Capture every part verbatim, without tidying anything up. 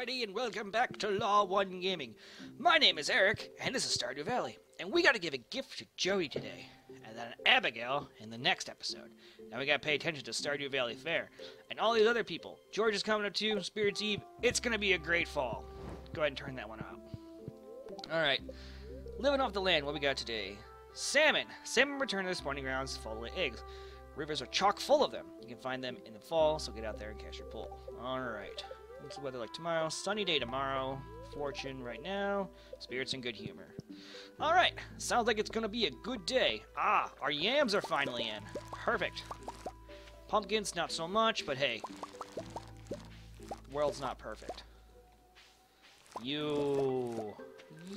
everybody, and welcome back to Law One Gaming. My name is Eric, and this is Stardew Valley, and we gotta give a gift to Jody today, and then Abigail in the next episode. Now we gotta pay attention to Stardew Valley Fair, and all these other people. George is coming up too, Spirit's Eve. It's gonna be a great fall. Go ahead and turn that one out. Alright, living off the land, what we got today? Salmon. Salmon return to their spawning grounds full of eggs. Rivers are chock full of them. You can find them in the fall, so get out there and catch your pull. Alright. What's the weather like tomorrow? Sunny day tomorrow. Fortune right now. Spirits and good humor. Alright. Sounds like it's going to be a good day. Ah, our yams are finally in. Perfect. Pumpkins, not so much, but hey. The world's not perfect. You.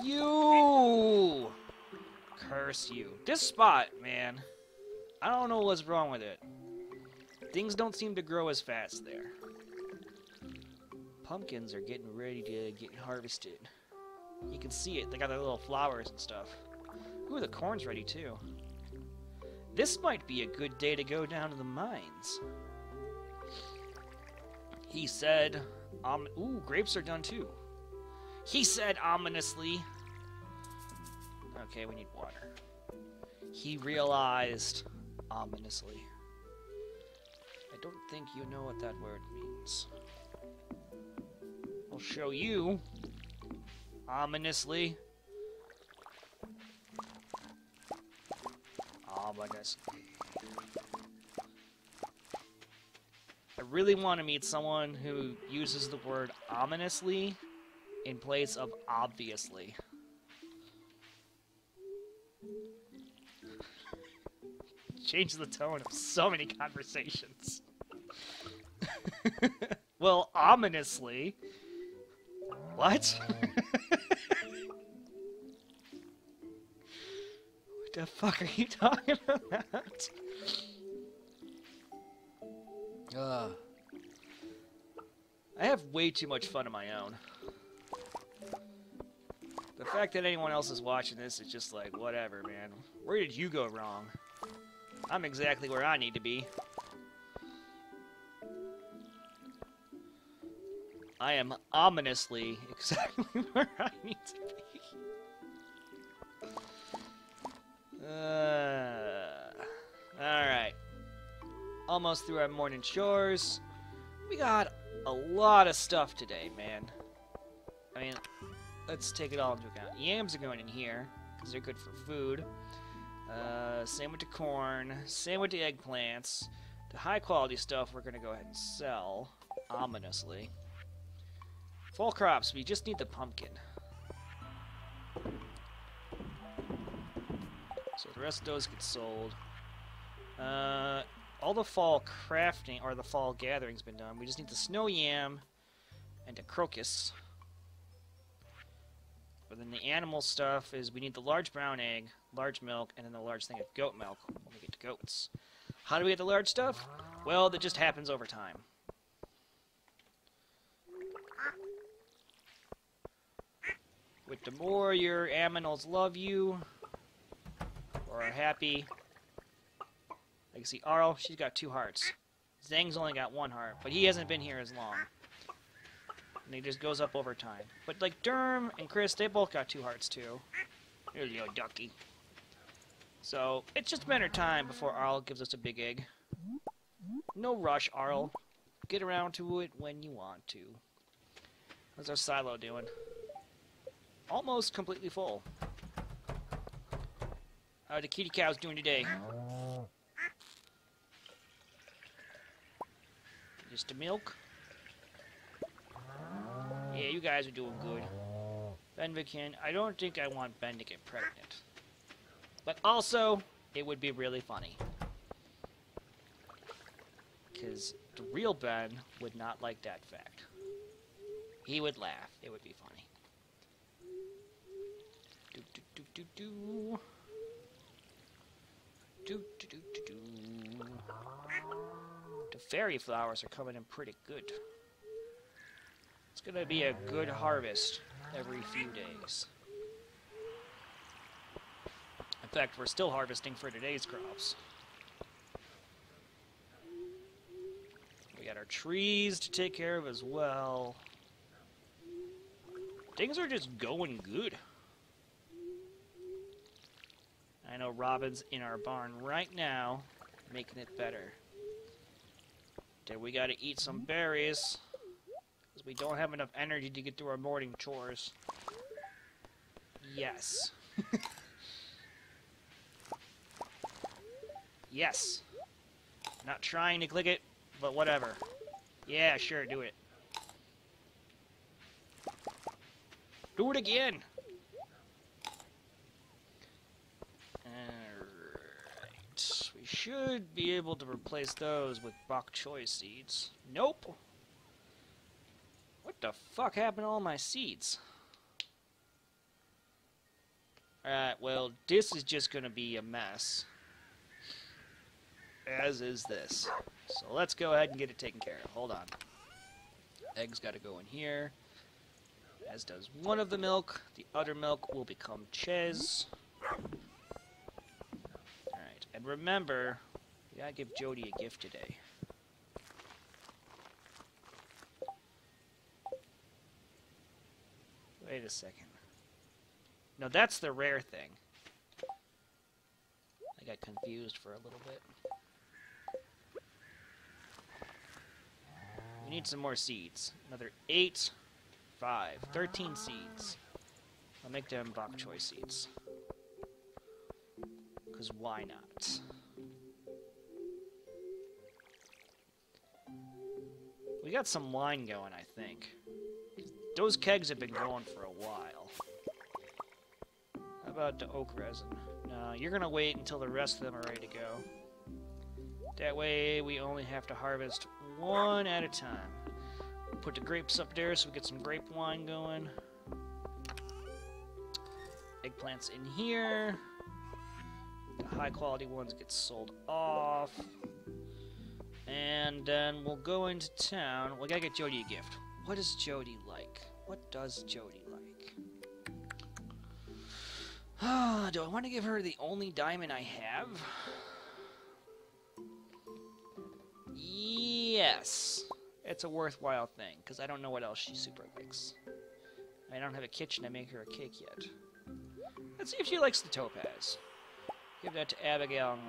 You. Curse you. This spot, man. I don't know what's wrong with it. Things don't seem to grow as fast there. Pumpkins are getting ready to get harvested. You can see it. They got their little flowers and stuff. Ooh, the corn's ready too. This might be a good day to go down to the mines. He said... Um, ooh, grapes are done too. He said ominously. Okay, we need water. He realized... ominously. I don't think you know what that word means. I'll show you. Ominously. Ominously. I really want to meet someone who uses the word ominously in place of obviously. Change the tone of so many conversations. Well, ominously. What? What the fuck are you talking about? Uh, I have way too much fun of my own. The fact that anyone else is watching this is just like, whatever, man. Where did you go wrong? I'm exactly where I need to be. I am ominously exactly where I need to be. Uh, Alright. Almost through our morning chores. We got a lot of stuff today, man. I mean, let's take it all into account. Yams are going in here, because they're good for food. Uh, same with the corn, same with the eggplants. The high quality stuff we're gonna go ahead and sell, ominously. Fall crops, we just need the pumpkin. So the rest of those get sold. Uh, all the fall crafting, or the fall gathering's been done. We just need the snow yam and the crocus. But then the animal stuff is we need the large brown egg, large milk, and then the large thing of goat milk when we get to goats. How do we get the large stuff? Well, that just happens over time. With the more your aminals love you, or are happy. I can see Arl, she's got two hearts. Zang's only got one heart, but he hasn't been here as long. And he just goes up over time. But like Derm and Chris, they both got two hearts too. Here you go, ducky. So it's just a matter of time before Arl gives us a big egg. No rush, Arl. Get around to it when you want to. How's our silo doing? Almost completely full. How are the kitty cows doing today? Just the milk. Yeah, you guys are doing good. Ben McKinnon, I don't think I want Ben to get pregnant. But also, it would be really funny. Because the real Ben would not like that fact. He would laugh. It would be funny. Do do do do do. Do do do do do. The fairy flowers are coming in pretty good. It's gonna be a good harvest every few days. In fact, we're still harvesting for today's crops. We got our trees to take care of as well. Things are just going good. I know Robin's in our barn right now, making it better. Then we gotta eat some berries, because we don't have enough energy to get through our morning chores. Yes. Yes. Not trying to click it, but whatever. Yeah, sure, do it. Do it again! Alright. We should be able to replace those with bok choy seeds. Nope! What the fuck happened to all my seeds? Alright, well, this is just gonna be a mess. As is this. So let's go ahead and get it taken care of. Hold on. Eggs gotta go in here. As does one of the milk. The other milk will become cheese. Alright, and remember, we gotta give Jody a gift today. Wait a second. No, that's the rare thing. I got confused for a little bit. We need some more seeds. Another eight, five, thirteen seeds. I'll make them bok choy seeds. Because why not? We got some wine going, I think. Those kegs have been going for a while. How about the oak resin? No, you're gonna wait until the rest of them are ready to go. That way we only have to harvest one at a time. Put the grapes up there so we get some grape wine going. Eggplants in here. The high quality ones get sold off. And then we'll go into town. We gotta get Jody a gift. What does Jody like? What does Jody like? Ah, do I want to give her the only diamond I have? Yes. It's a worthwhile thing, because I don't know what else she super likes. I don't have a kitchen to make her a cake yet. Let's see if she likes the topaz. Give that to Abigail,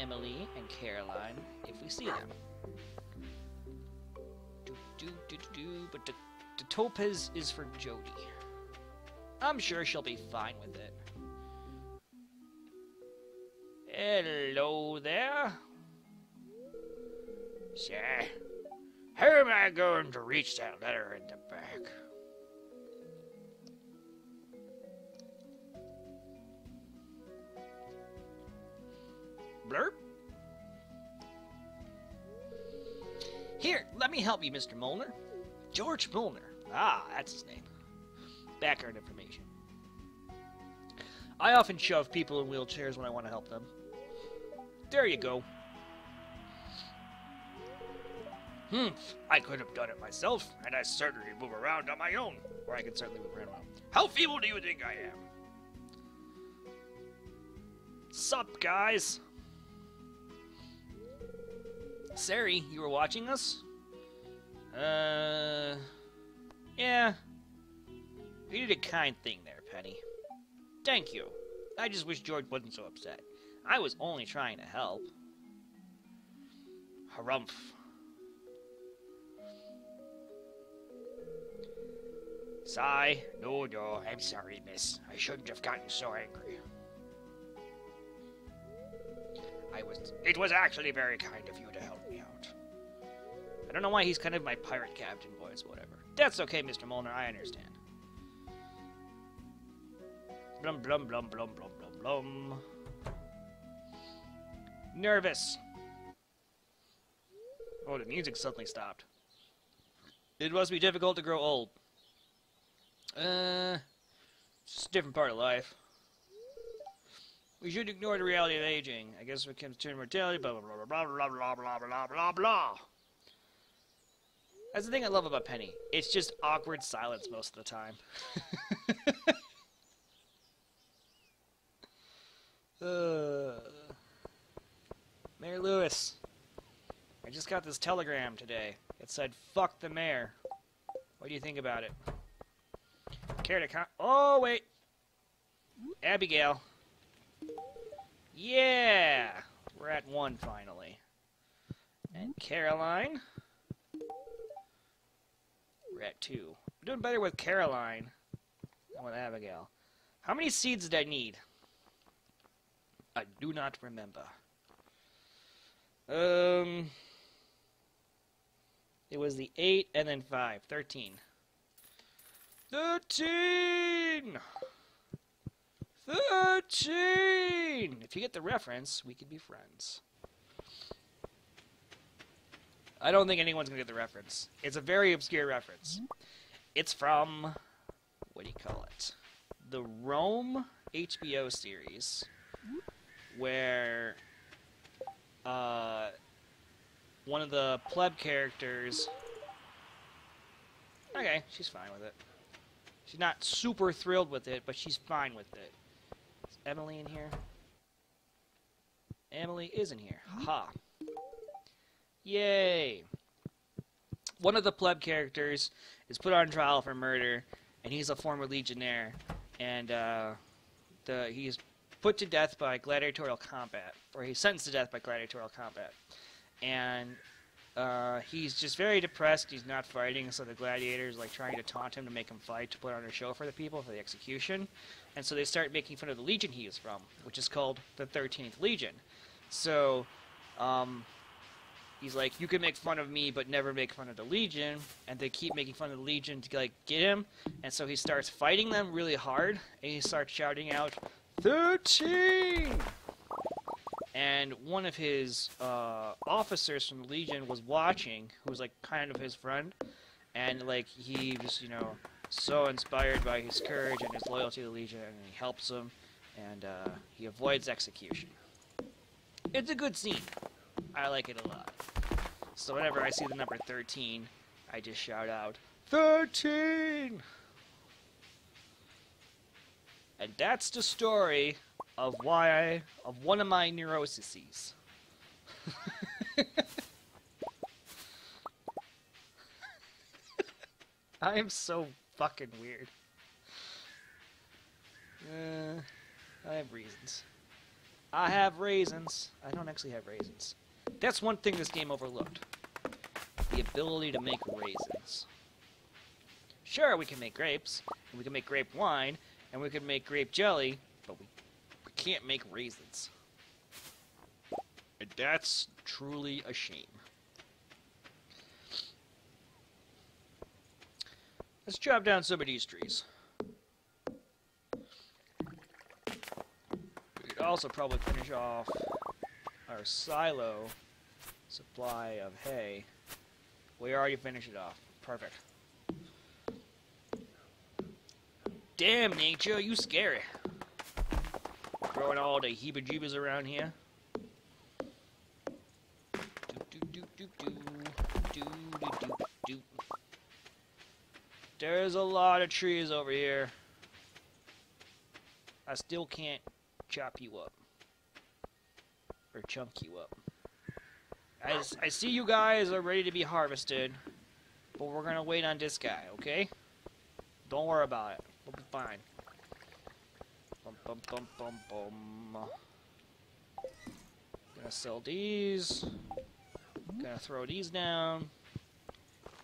Emily, and Caroline, if we see them. Do, do, do, do, do. But the, the topaz is for Jody. I'm sure she'll be fine with it. Hello there. Sir, how am I going to reach that letter in the back? Blurp. Here, let me help you, Mister Molnar. George Molnar. Ah, that's his name. Background information. I often shove people in wheelchairs when I want to help them. There you go. Humph, I could have done it myself, and I certainly move around on my own. Or I could certainly move around on my own. How feeble do you think I am? Sup, guys? Sari, you were watching us? Uh... Yeah. You did a kind thing there, Penny. Thank you. I just wish George wasn't so upset. I was only trying to help. Harumph. Sigh. No, no, I'm sorry, miss. I shouldn't have gotten so angry. I was... It was actually very kind of you to help me out. I don't know why he's kind of my pirate captain voice, whatever. That's okay, Mister Molnar, I understand. Blum, blum, blum, blum, blum, blum, blum. Nervous. Oh, the music suddenly stopped. It must be difficult to grow old. Uh, it's just a different part of life. We should ignore the reality of aging. I guess when it comes to mortality, blah, blah, blah, blah, blah, blah, blah, blah, blah, blah. That's the thing I love about Penny. It's just awkward silence most of the time. Uh, Mayor Lewis. I just got this telegram today. It said, fuck the mayor. What do you think about it? care to con- Oh, wait. Abigail. Yeah! We're at one, finally. And Caroline. We're at two. I'm doing better with Caroline than with Abigail. How many seeds did I need? I do not remember. Um... It was the eight and then five. Thirteen. Thirteen! Thirteen! If you get the reference, we could be friends. I don't think anyone's gonna get the reference. It's a very obscure reference. It's from... what do you call it? The Rome H B O series, where... Uh... one of the pleb characters... Okay, she's fine with it. She's not super thrilled with it, but she's fine with it. Is Emily in here? Emily is in here. Ha! Yay! One of the pleb characters is put on trial for murder, and he's a former legionnaire, and uh, the, he's put to death by gladiatorial combat, or he's sentenced to death by gladiatorial combat. And uh, he's just very depressed. He's not fighting, so the gladiators like trying to taunt him to make him fight to put on a show for the people for the execution. And so they start making fun of the legion he is from, which is called the thirteenth Legion. So um, he's like, "You can make fun of me, but never make fun of the legion." And they keep making fun of the legion to like get him. And so he starts fighting them really hard, and he starts shouting out, "thirteen!" And one of his uh, officers from the Legion was watching, who was like kind of his friend, and like he was, you know, so inspired by his courage and his loyalty to the Legion, and he helps him, and uh, he avoids execution. It's a good scene. I like it a lot. So whenever I see the number thirteen, I just shout out, thirteen! And that's the story of why I, of one of my neuroses. I am so fucking weird. Uh, I have reasons. I have raisins. I don't actually have raisins. That's one thing this game overlooked. The ability to make raisins. Sure, we can make grapes, and we can make grape wine, and we can make grape jelly, but we can't make raisins. And that's truly a shame. Let's chop down some of these trees. We could also probably finish off our silo supply of hay. We already finished it off. Perfect. Damn, nature, you scary. Throwing all the heebie-jeebies around here. There's a lot of trees over here. I still can't chop you up. Or chunk you up. I, I see you guys are ready to be harvested. But we're gonna wait on this guy, okay? Don't worry about it. We'll be fine. Bum, bum, bum, bum. Gonna sell these. Gonna throw these down.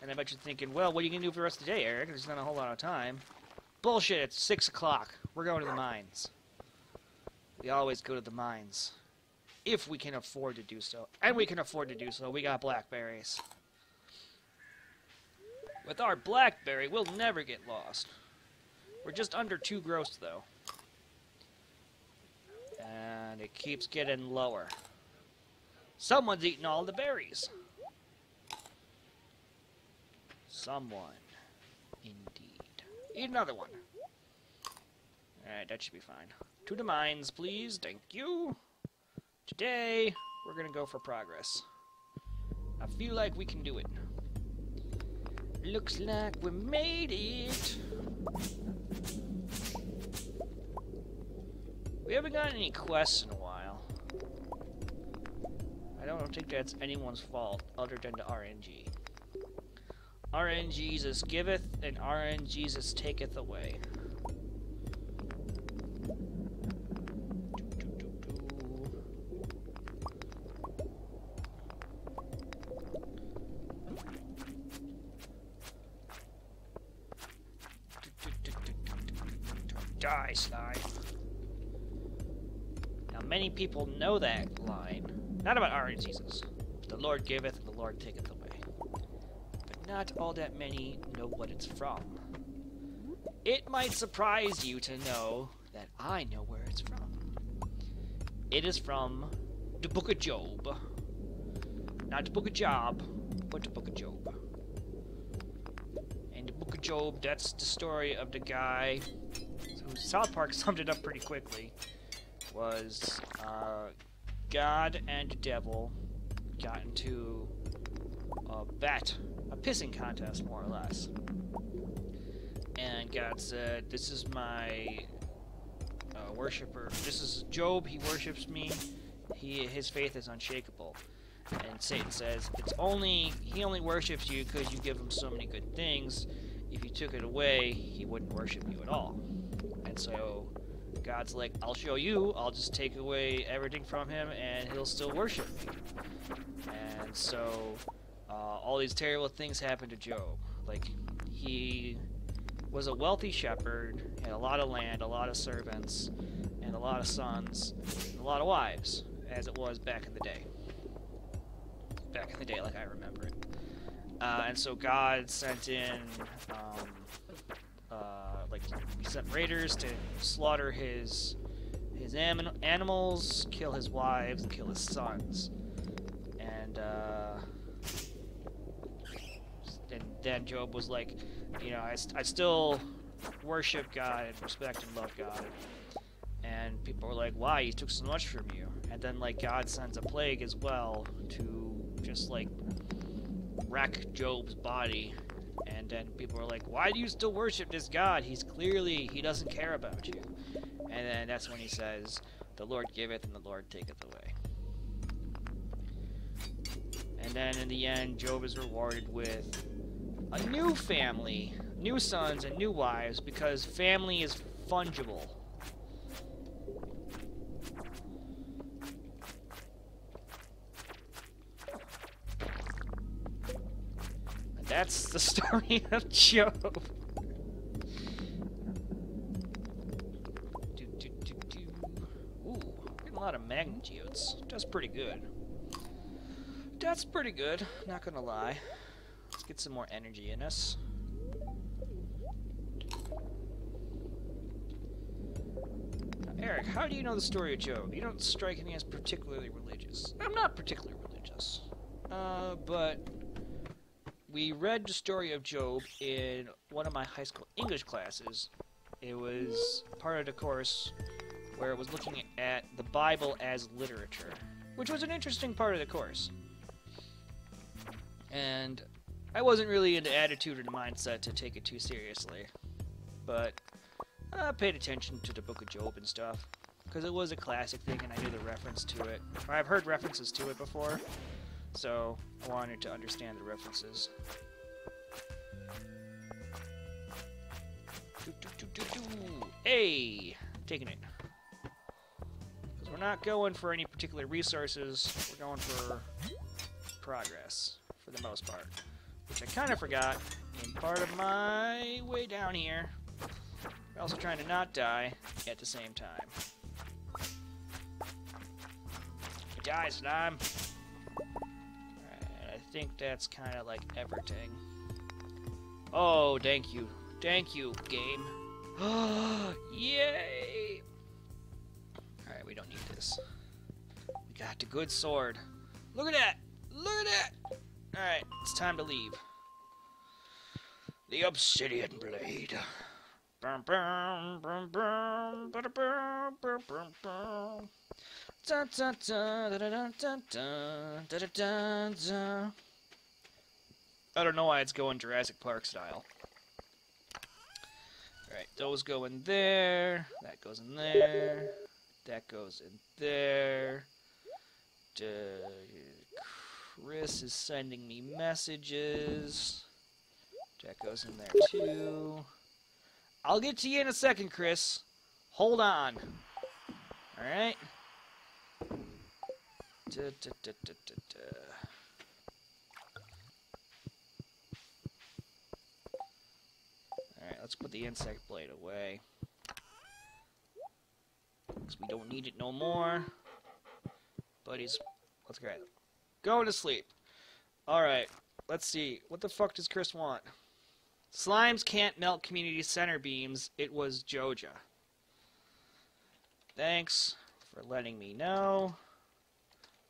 And I bet you're thinking, well, what are you gonna do for the rest of the day, Eric? There's not a whole lot of time. Bullshit, it's six o'clock. We're going to the mines. We always go to the mines. If we can afford to do so. And we can afford to do so. We got blackberries. With our blackberry, we'll never get lost. We're just under two gross, though. And it keeps getting lower. Someone's eating all the berries. Someone. Indeed. Eat another one. Alright, that should be fine. To the mines, please. Thank you. Today, we're gonna go for progress. I feel like we can do it. Looks like we made it. We haven't gotten any quests in a while. I don't think that's anyone's fault other than the R N G. RNGesus giveth and RNGesus taketh away. die, slime. Now many people know that line. Not about RNGesus. The Lord giveth and the Lord taketh away. But not all that many know what it's from. It might surprise you to know that I know where it's from. It is from the Book of Job. Not the Book of Job, but the Book of Job. And the Book of Job, that's the story of the guy who South Park summed it up pretty quickly. Was uh, God and the devil got into a bet, a pissing contest, more or less. And God said, this is my uh, worshiper. This is Job, he worships me. He, his faith is unshakable. And Satan says, it's only he only worships you because you give him so many good things. If you took it away, he wouldn't worship you at all. And so God's like, I'll show you. I'll just take away everything from him and he'll still worship me. And so uh, all these terrible things happened to Job. Like, he was a wealthy shepherd, had a lot of land, a lot of servants, and a lot of sons, and a lot of wives, as it was back in the day. Back in the day, like I remember it. Uh, and so God sent in, um, uh, like, he sent raiders to slaughter his his anim animals, kill his wives, and kill his sons. And, uh, and then Job was like, you know, I, I still worship God and respect and love God. And people were like, why? He took so much from you. And then, like, God sends a plague as well to just, like, wreck Job's body. And then people were like, why do you still worship this God? He's clearly, he doesn't care about you. And then that's when he says, the Lord giveth and the Lord taketh away. And then in the end, Job is rewarded with a new family, new sons and new wives, because family is fungible. And that's the story of Job. do, do, do, do. Ooh, getting a lot of magnet geodes. That's pretty good. That's pretty good, not gonna lie. Let's get some more energy in us. Now, Eric, how do you know the story of Job? You don't strike me as particularly religious. I'm not particularly religious. Uh, but we read the story of Job in one of my high school English classes. It was part of the course where it was looking at the Bible as literature, which was an interesting part of the course. And I wasn't really in the attitude or the mindset to take it too seriously, but I paid attention to the Book of Job and stuff, because it was a classic thing and I knew the reference to it. I've heard references to it before, so I wanted to understand the references. Do, do, do, do, do. Hey! Taking it. Because we're not going for any particular resources, we're going for progress, for the most part. Which I kind of forgot in part of my way down here. We're also trying to not die at the same time. You die, slime! Alright, I think that's kind of like everything. Oh, thank you. Thank you, game. Yay! Alright, we don't need this. We got the good sword. Look at that! Look at that! Alright, it's time to leave. The Obsidian Blade. I don't know why it's going Jurassic Park style. Alright, those go in there. That goes in there. That goes in there. Duh. Chris is sending me messages. That goes in there too. I'll get to you in a second, Chris. Hold on. Alright. Alright, let's put the insect blade away. because we don't need it no more. Buddies, let's go. Going to sleep. Alright, let's see. What the fuck does Chris want? Slimes can't melt community center beams. It was Joja. Thanks for letting me know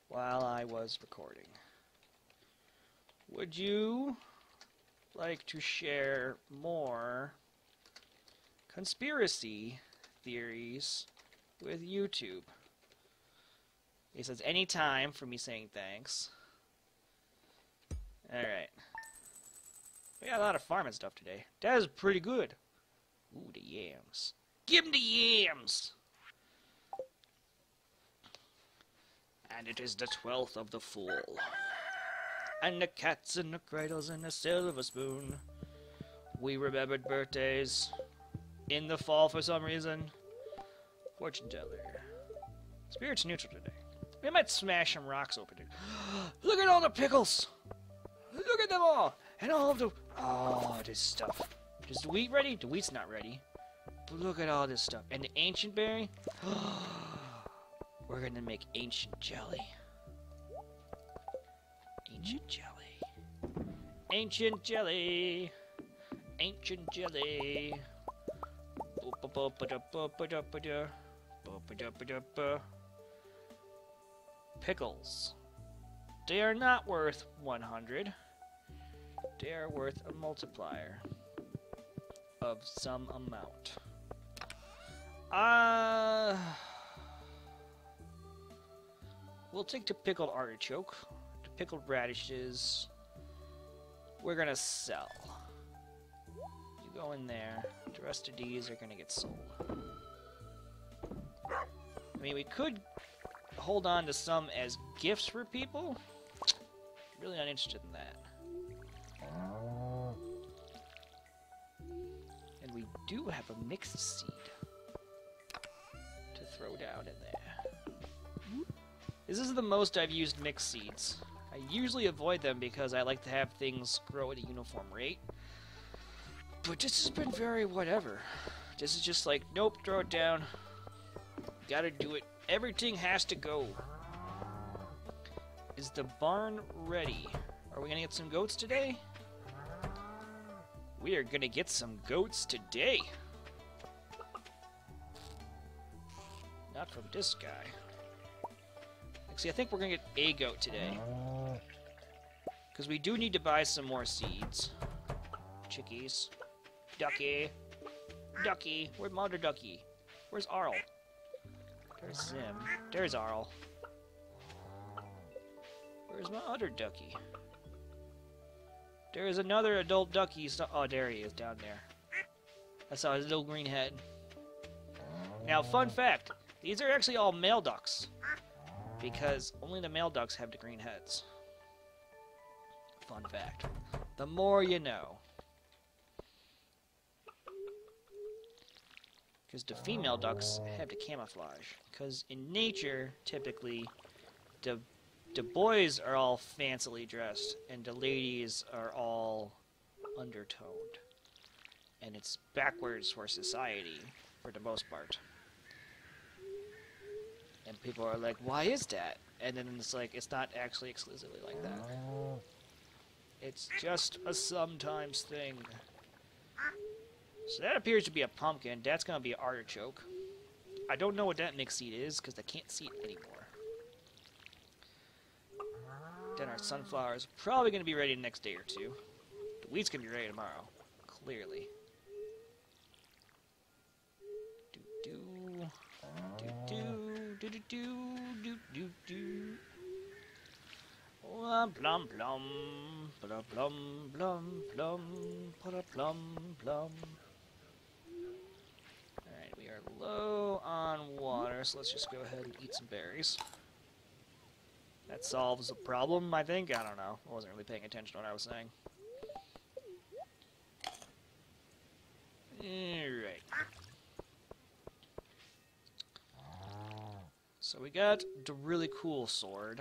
while I was recording. Would you like to share more conspiracy theories with YouTube? He says, any time for me saying thanks. Alright. We got a lot of farming stuff today. That is pretty good. Ooh, the yams. Give him the yams! And it is the twelfth of the fool. And the cats and the cradles and the silver spoon. We remembered birthdays. In the fall for some reason. Fortune teller. Spirit's neutral today. We might smash some rocks open. Look at all the pickles! Look at them all! And all of the... Oh, this stuff. Is the wheat ready? The wheat's not ready. But look at all this stuff. And the ancient berry? We're gonna make ancient jelly. Ancient jelly. Ancient jelly. Ancient jelly. Pickles. They are not worth one hundred. They are worth a multiplier of some amount. Uh, we'll take the pickled artichoke, the pickled radishes. We're gonna sell. You go in there. The rest of these are gonna get sold. I mean, we could hold on to some as gifts for people. Really not interested in that. And we do have a mixed seed to throw down in there. This is the most I've used mixed seeds. I usually avoid them because I like to have things grow at a uniform rate. But this has been very whatever. This is just like, nope, throw it down. Gotta do it. Everything has to go. Is the barn ready? Are we gonna get some goats today? We are gonna get some goats today. Not from this guy. Actually, I think we're gonna get a goat today. Because we do need to buy some more seeds. Chickies. Ducky. Ducky. Where's Mother Ducky? Where's Arl? There's Zim. There's Arl. Where's my other ducky? There is another adult ducky. Oh, there he is down there. I saw his little green head. Now, fun fact. These are actually all male ducks. Because only the male ducks have the green heads. Fun fact. The more you know. Because the female ducks have to camouflage. Because in nature, typically, the the boys are all fancily dressed, and the ladies are all undertoned. And it's backwards for society, for the most part. And people are like, why is that? And then it's like, it's not actually exclusively like that. It's just a sometimes thing. So that appears to be a pumpkin. That's going to be an artichoke. I don't know what that mixed seed is, because I can't see it anymore. Then our sunflowers probably going to be ready in the next day or two. The wheat's going to be ready tomorrow. Clearly. Do-do. Do-do. Do-do-do. Do-do-do. Plum, plum, plum, plum, plum, plum, plum, plum, plum. Alright, we are low on water, so let's just go ahead and eat some berries. That solves the problem, I think? I don't know. I wasn't really paying attention to what I was saying. Alright. So we got the really cool sword.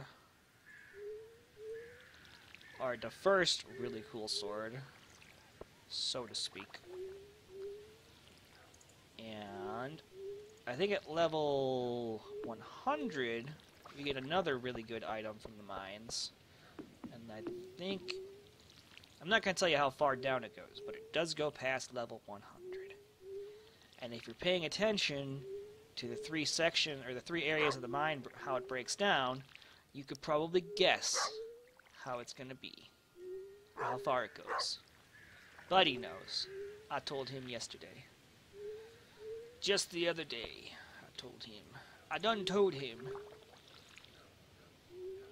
Or the first really cool sword, so to speak. And I think at level one hundred, you get another really good item from the mines. And I think... I'm not going to tell you how far down it goes, but it does go past level one hundred. And if you're paying attention to the three section or the three areas of the mine, how it breaks down, you could probably guess how it's going to be, how far it goes. Buddy knows. I told him yesterday. Just the other day, I told him. I done told him.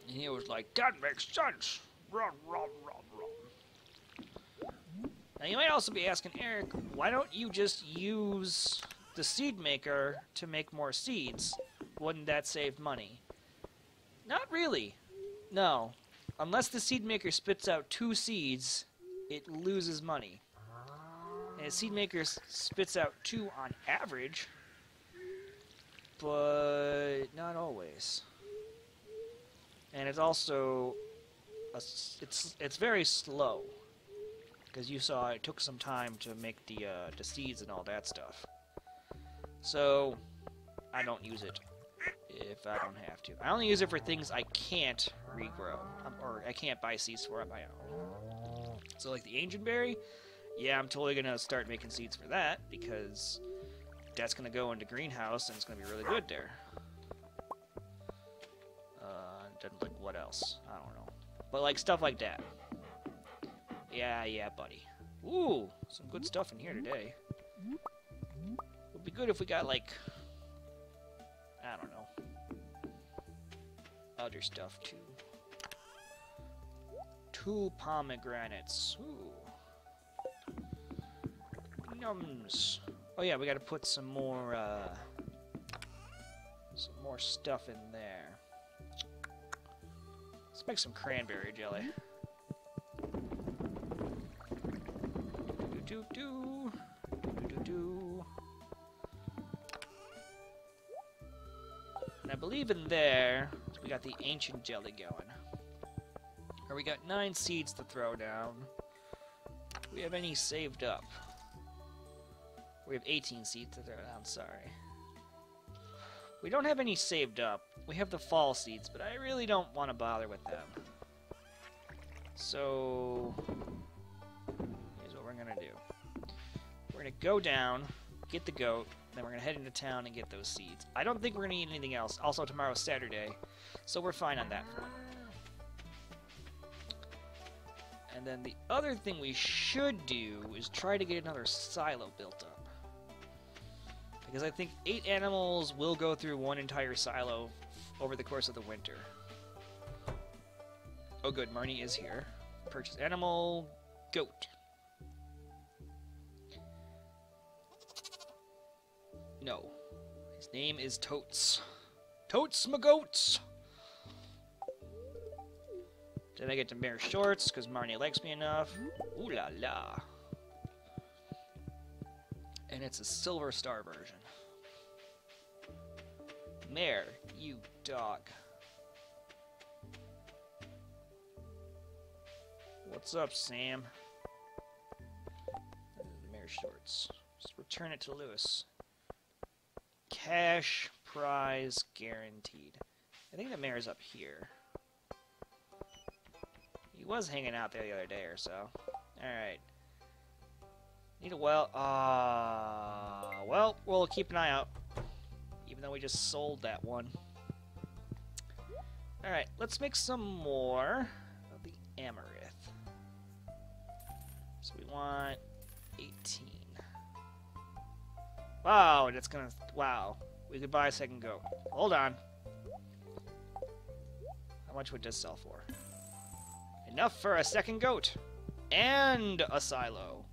And he was like, that makes sense! Run, run, run, run. Now you might also be asking, Eric, why don't you just use the seed maker to make more seeds? Wouldn't that save money? Not really. No. Unless the seed maker spits out two seeds, it loses money. And a seed maker spits out two on average, but not always. And it's also a, it's it's very slow, because you saw it took some time to make the uh, the seeds and all that stuff. So I don't use it if I don't have to. I only use it for things I can't regrow um, or I can't buy seeds for on my own. So like the Angel Berry. Yeah, I'm totally going to start making seeds for that, because that's going to go into greenhouse, and it's going to be really good there. Uh, doesn't look, what else? I don't know. But, like, stuff like that. Yeah, yeah, buddy. Ooh, some good stuff in here today. It would be good if we got, like, I don't know, other stuff, too. Two pomegranates. Ooh. Yums. Oh yeah, we gotta put some more, uh, some more stuff in there. Let's make some cranberry jelly. Do do do do do do. And I believe in there we got the ancient jelly going. Or we got nine seeds to throw down. Do we have any saved up? We have eighteen seeds to throw down, sorry. We don't have any saved up. We have the fall seeds, but I really don't want to bother with them. So, here's what we're going to do. We're going to go down, get the goat, then we're going to head into town and get those seeds. I don't think we're going to need anything else. Also, tomorrow's Saturday, so we're fine on that front. And then the other thing we should do is try to get another silo built up. Because I think eight animals will go through one entire silo over the course of the winter. Oh good, Marnie is here. Purchase animal, goat. No. His name is Totes. Totes my goats! Did I get to wear shorts because Marnie likes me enough? Ooh la la. And it's a Silver Star version. Mare, you dog. What's up, Sam? Mare shorts. Just return it to Lewis. Cash prize guaranteed. I think the mare's up here. He was hanging out there the other day or so. Alright. Need a well. Uh, well, we'll keep an eye out. Even though we just sold that one. Alright, let's make some more of the Amaranth. So we want eighteen. Wow, that's gonna. Wow. We could buy a second goat. Hold on. How much would this sell for? Enough for a second goat. And a silo.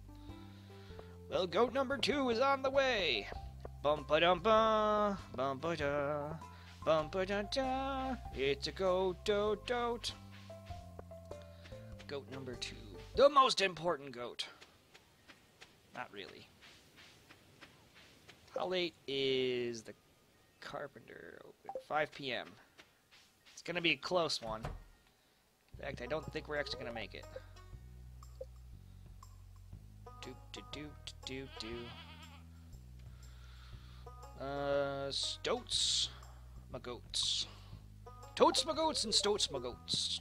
Well, goat number two is on the way. Bum-ba-dum-ba, bum-ba-da, bum-ba-da-da. It's a goat, doat, doat. Goat number two. The most important goat. Not really. How late is the carpenter open? five p m It's gonna be a close one. In fact, I don't think we're actually gonna make it. Doop, doop, doop, doop, doop. Uh, Stoats my goats. Totes my goats and Stoats my goats.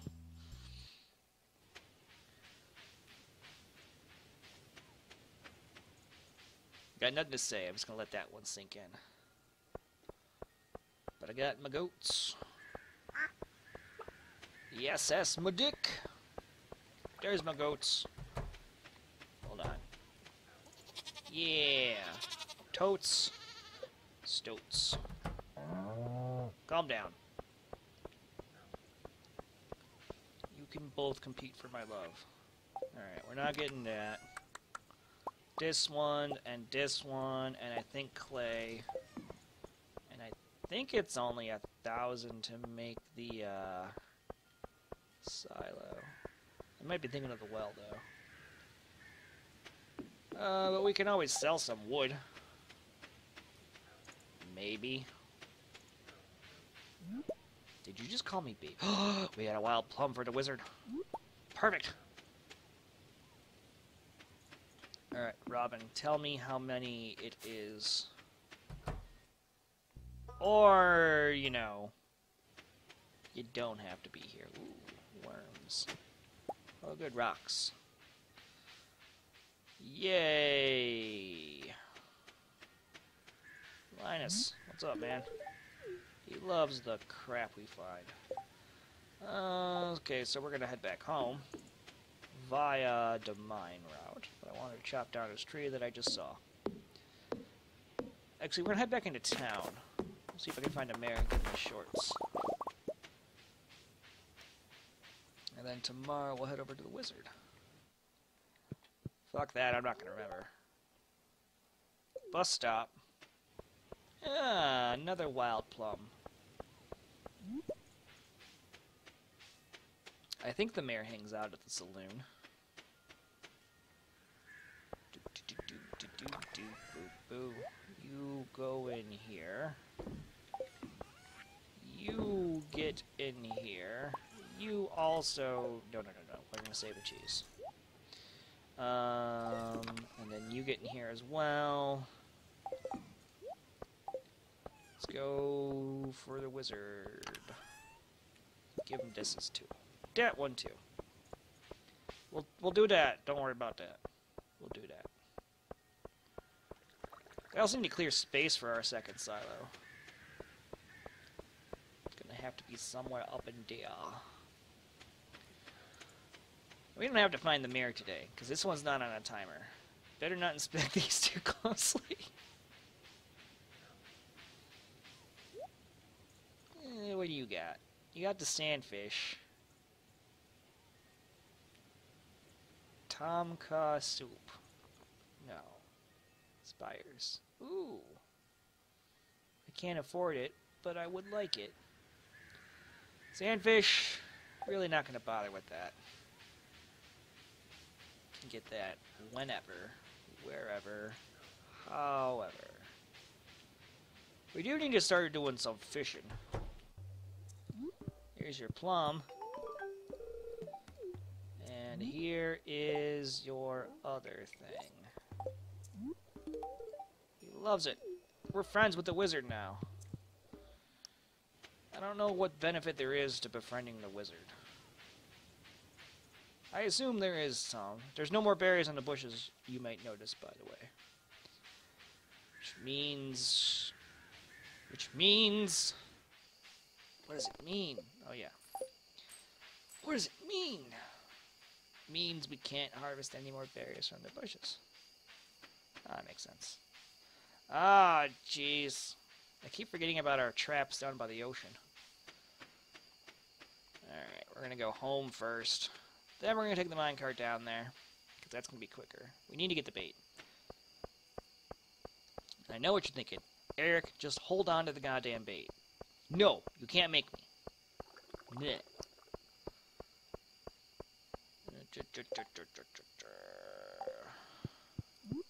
Got nothing to say, I'm just gonna let that one sink in. But I got my goats. Yes, that's my dick. There's my goats. Hold on. Yeah. Totes. Stoats. Calm down. You can both compete for my love. Alright, we're not getting that. This one, and this one, and I think clay. And I think it's only a thousand to make the, uh... silo. I might be thinking of the well, though. Uh, but we can always sell some wood. Maybe. Did you just call me baby? We had a wild plum for the wizard. Perfect! Alright, Robin, tell me how many it is. Or, you know, you don't have to be here. Ooh, worms. Oh, good rocks. Yay! Linus, what's up, man? He loves the crap we find. Uh, okay, so we're gonna head back home via the mine route. But I wanted to chop down this tree that I just saw. Actually, we're gonna head back into town. Let's see if I can find a mayor and get my shorts. And then tomorrow we'll head over to the wizard. Fuck that, I'm not gonna remember. Bus stop. Ah, another wild plum. I think the mayor hangs out at the saloon. Do, do, do, do, do, do, boo, boo. You go in here. You get in here. You also... No, no, no, no. We're going to save the cheese. Um, and then you get in here as well. Let's go for the wizard. Give him distance too. That one too. We'll we'll do that. Don't worry about that. We'll do that. I also need to clear space for our second silo. It's gonna have to be somewhere up in there. We don't have to find the mirror today, because this one's not on a timer. Better not inspect these too closely. Eh, what do you got? You got the sandfish. Tomka soup. No. Spires. Ooh. I can't afford it, but I would like it. Sandfish. Really not going to bother with that. Can get that whenever, wherever, however. We do need to start doing some fishing. Here's your plum. And here is your other thing. He loves it. We're friends with the wizard now. I don't know what benefit there is to befriending the wizard. I assume there is some. There's no more berries on the bushes, you might notice, by the way. Which means... Which means... What does it mean? Oh, yeah. What does it mean? It means we can't harvest any more berries from the bushes. Ah, that makes sense. Ah, jeez. I keep forgetting about our traps down by the ocean. Alright, we're gonna go home first. Then we're gonna take the minecart down there. Because that's gonna be quicker. We need to get the bait. I know what you're thinking. Eric, just hold on to the goddamn bait. No, you can't make me. Blech.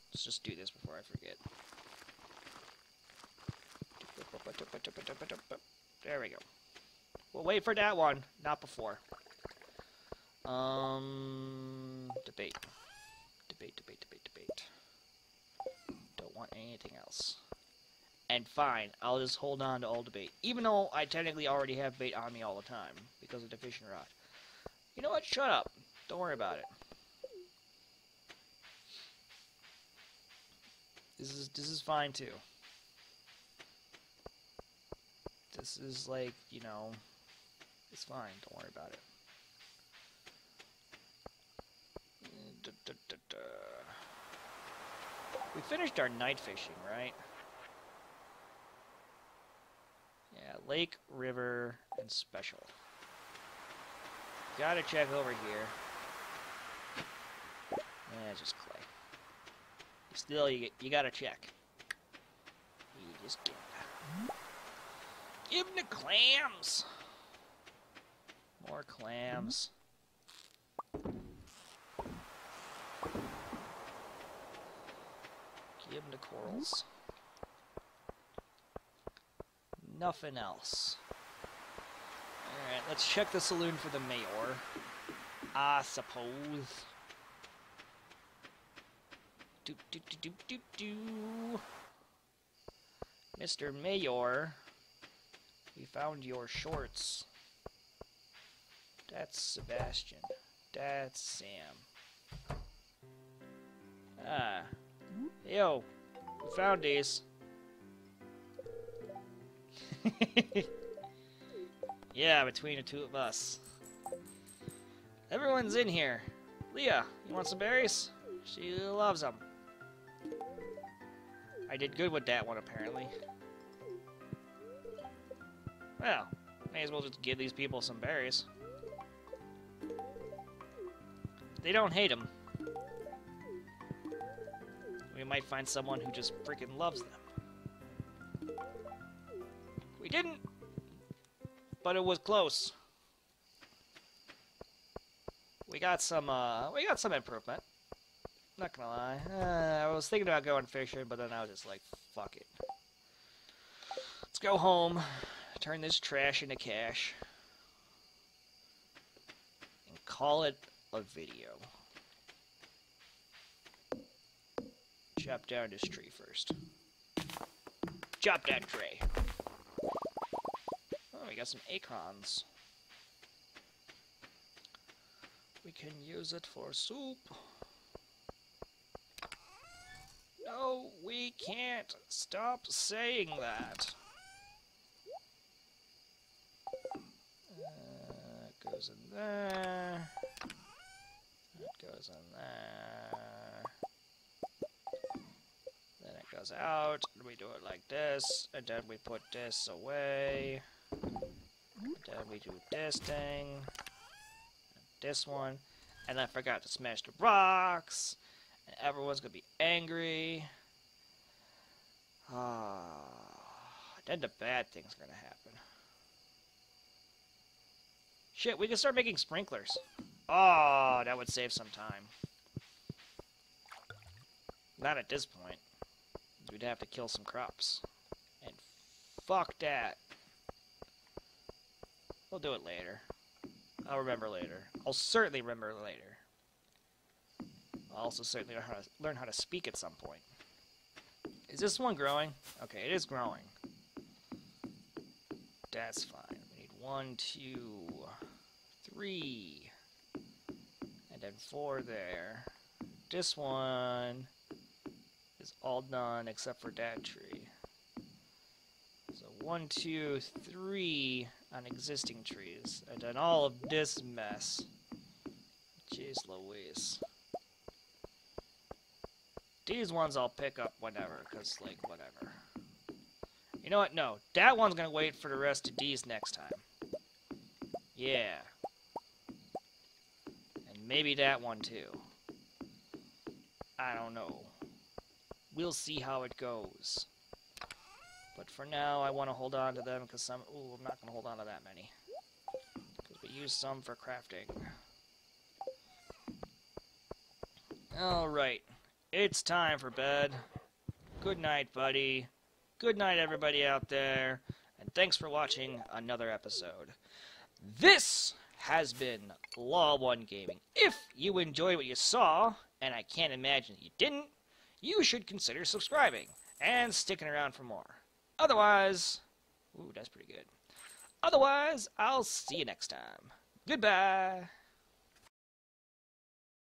Let's just do this before I forget. There we go. We'll wait for that one, not before. Um, debate. Debate, debate, debate, debate. Don't want anything else. and fine, I'll just hold on to all the bait, even though I technically already have bait on me all the time because of the fishing rod. You know what? Shut up. Don't worry about it. This is this is fine too. This is like, you know, it's fine. Don't worry about it. Da, da, da, da. We finished our night fishing, right? Yeah, lake, river, and special. Gotta check over here. Yeah, just clay. Still, you you gotta check. You just gotta. Give him the clams. More clams. Give him the corals. Nothing else. Alright, let's check the saloon for the mayor, I suppose. Do, do, do, do, do, do. Mister Mayor, we found your shorts. That's Sebastian. That's Sam. Ah. Yo, we found these. Yeah, between the two of us. Everyone's in here. Leah, you want some berries? She loves them. I did good with that one, apparently. Well, may as well just give these people some berries. They don't hate them. We might find someone who just freaking loves them. We didn't! But it was close. We got some, uh, we got some improvement. Not gonna lie, uh, I was thinking about going fishing, but then I was just like, fuck it. Let's go home, turn this trash into cash, and call it a video. Chop down this tree first. Chop that tree! Oh, we got some acorns. We can use it for soup. No, we can't stop saying that. Uh, it goes in there. It goes in there. Then it goes out, and we do it like this, and then we put this away. And then we do this thing, and this one, and I forgot to smash the rocks. And everyone's gonna be angry. Ah, then the bad thing's gonna happen. Shit, we can start making sprinklers. Oh, that would save some time. Not at this point. We'd have to kill some crops. And fuck that. We'll do it later. I'll remember later. I'll certainly remember later. I'll also certainly learn how, to, learn how to speak at some point. Is this one growing? Okay, it is growing. That's fine. We need one, two, three, and then four there. This one is all done except for that tree. So one, two, three on existing trees, and then all of this mess. Jeez Louise. These ones I'll pick up whenever, because, like, whatever. You know what? No. That one's going to wait for the rest of these next time. Yeah. And maybe that one, too. I don't know. We'll see how it goes. But for now, I want to hold on to them, because some... Ooh, I'm not going to hold on to that many. Because we use some for crafting. Alright. It's time for bed. Good night, buddy. Good night, everybody out there. And thanks for watching another episode. This has been Law One Gaming. If you enjoyed what you saw, and I can't imagine you didn't, you should consider subscribing and sticking around for more. Otherwise, ooh, that's pretty good. Otherwise, I'll see you next time. Goodbye.